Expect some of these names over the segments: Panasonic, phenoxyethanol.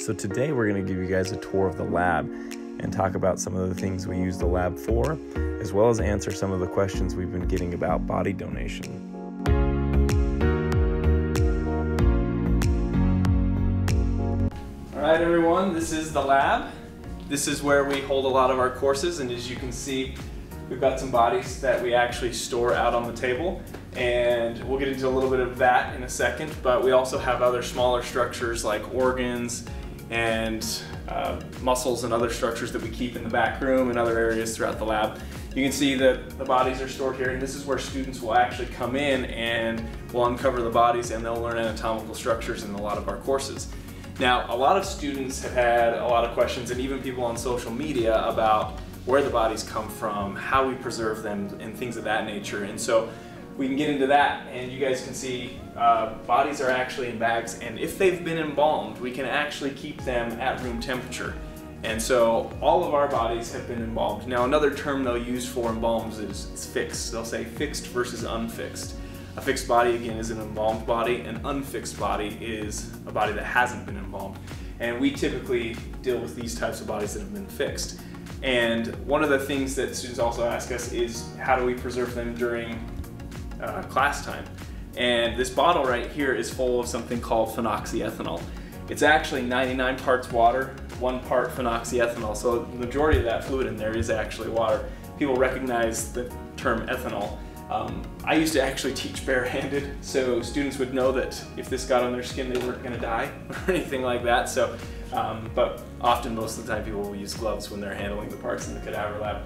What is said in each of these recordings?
So today we're going to give you guys a tour of the lab and talk about some of the things we use the lab for, as well as answer some of the questions we've been getting about body donation. All right, everyone, this is the lab. This is where we hold a lot of our courses, and as you can see, we've got some bodies that we actually store out on the table, and we'll get into a little bit of that in a second, but we also have other smaller structures like organs and muscles and other structures that we keep in the back room and other areas throughout the lab. You can see that the bodies are stored here, and this is where students will actually come in and we'll uncover the bodies and they'll learn anatomical structures in a lot of our courses. Now, a lot of students have had a lot of questions, and even people on social media, about where the bodies come from, how we preserve them, and things of that nature. And so we can get into that, and you guys can see bodies are actually in bags, and if they've been embalmed, we can actually keep them at room temperature. And so all of our bodies have been embalmed. Now, another term they'll use for embalms is fixed. They'll say fixed versus unfixed. A fixed body, again, is an embalmed body. An unfixed body is a body that hasn't been embalmed. And we typically deal with these types of bodies that have been fixed. And one of the things that students also ask us is, how do we preserve them during class time? And this bottle right here is full of something called phenoxyethanol. It's actually 99 parts water, 1 part phenoxyethanol. So the majority of that fluid in there is actually water. People recognize the term ethanol. I used to actually teach barehanded, so students would know that if this got on their skin, they weren't going to die or anything like that. So, but often, most of the time, people will use gloves when they're handling the parts in the cadaver lab.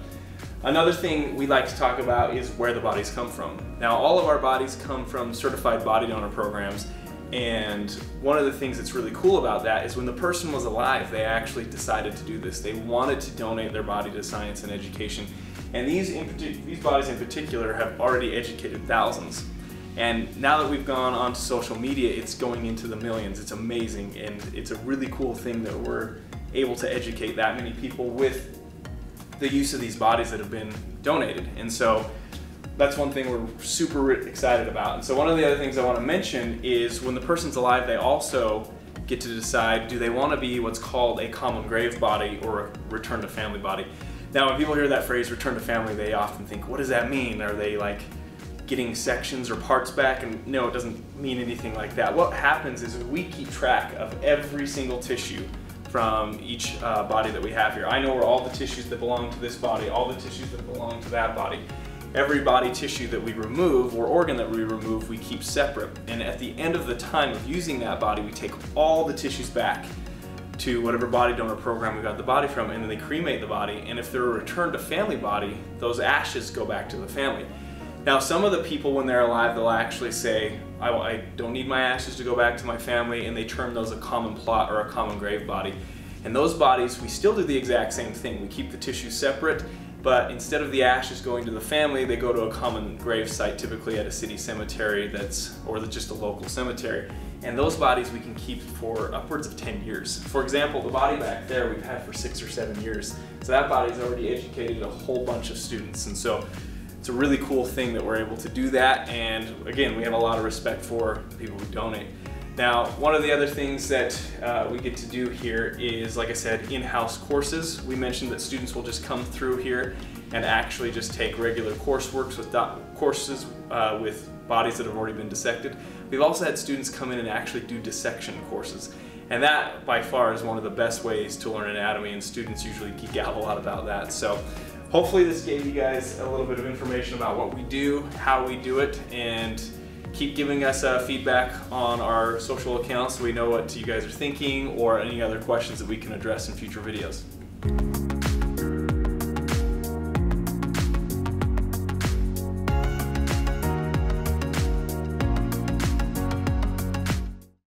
Another thing we like to talk about is where the bodies come from. Now, all of our bodies come from certified body donor programs, and one of the things that's really cool about that is when the person was alive, they actually decided to do this. They wanted to donate their body to science and education. And these bodies in particular have already educated thousands. And now that we've gone onto social media, it's going into the millions. It's amazing, and it's a really cool thing that we're able to educate that many people with the use of these bodies that have been donated. And so that's one thing we're super excited about. And so one of the other things I want to mention is when the person's alive, they also get to decide, do they want to be what's called a common grave body or a return to family body? Now, when people hear that phrase, return to family, they often think, what does that mean? Are they like getting sections or parts back? And no, it doesn't mean anything like that. What happens is we keep track of every single tissue from each body that we have here. I know where all the tissues that belong to this body, all the tissues that belong to that body. Every body tissue that we remove or organ that we remove, we keep separate. And at the end of the time of using that body, we take all the tissues back to whatever body donor program we got the body from, and then they cremate the body, and if they're a return to family body, those ashes go back to the family. Now, some of the people, when they're alive, they'll actually say, I don't need my ashes to go back to my family, and they term those a common plot or a common grave body. And those bodies, we still do the exact same thing. We keep the tissues separate, but instead of the ashes going to the family, they go to a common grave site, typically at a city cemetery or just a local cemetery. And those bodies we can keep for upwards of 10 years. For example, the body back there we've had for 6 or 7 years. So that body's already educated a whole bunch of students. And so it's a really cool thing that we're able to do that. And again, we have a lot of respect for people who donate. Now, one of the other things that we get to do here is, like I said, in-house courses. We mentioned that students will just come through here and actually just take regular coursework with courses with bodies that have already been dissected. We've also had students come in and actually do dissection courses. And that, by far, is one of the best ways to learn anatomy, and students usually geek out a lot about that. So hopefully this gave you guys a little bit of information about what we do, how we do it, and keep giving us feedback on our social accounts so we know what you guys are thinking or any other questions that we can address in future videos.